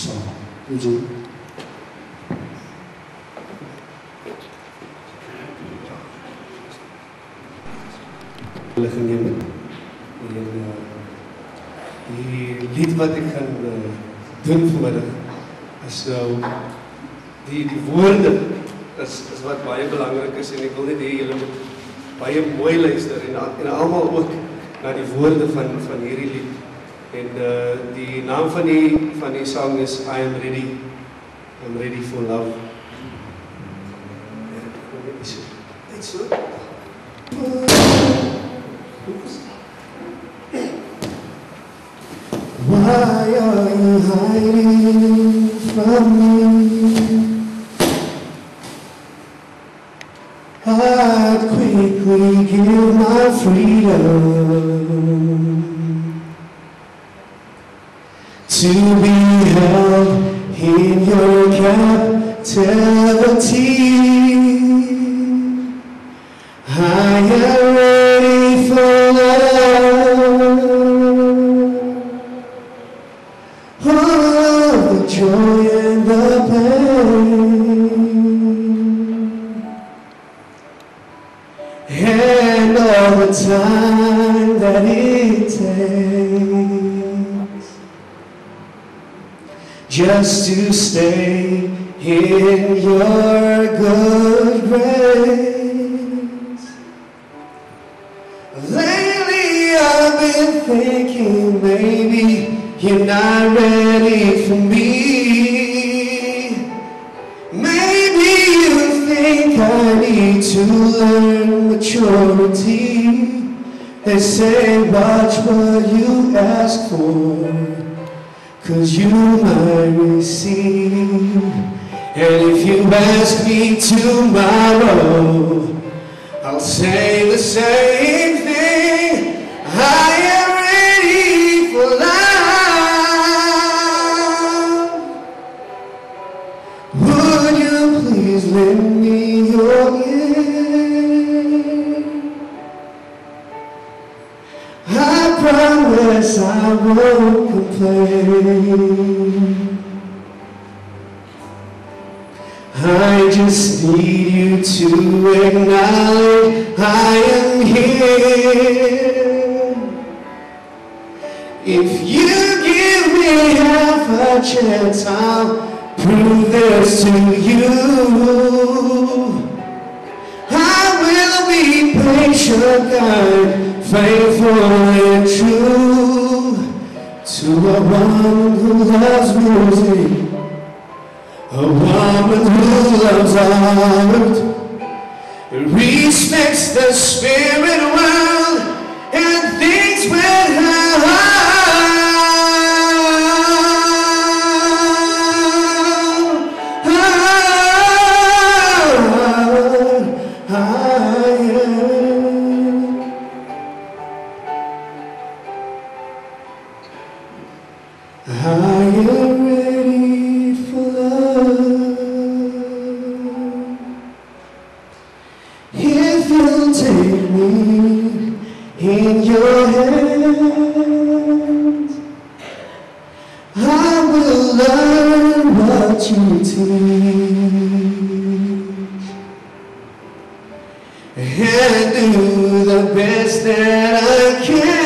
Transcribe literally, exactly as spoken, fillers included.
So, would you? En die lied wat ek gaan doen vanmiddag is nou, die, die woorde is, is wat baie belangrik is en ek wil net hê julle moet baie mooi luister en, en allemaal ook na die woorde van, van hierdie lied en uh, die naam van die, van die sang is I am ready, I'm ready for love. Net so. Why are you hiding from me? I'd quickly give my freedom to be held in your captivity. I am ready for love. Oh, the joy and the pain, and all the time that it takes just to stay in your good grace. Lately I've been thinking maybe you're not ready for me. Maybe you think I need to learn maturity. They say watch what you ask for, 'cause you might receive. And if you ask me tomorrow, I'll say the same thing. I am ready for life. Lend me your ear. I promise I won't complain. I just need you to acknowledge I am here. If you give me half a chance, I'll prove this to you. I will be patient, kind, faithful and true to a woman who loves music, a woman who loves art, respects the spirit world and thinks with her heart. And do the best that I can.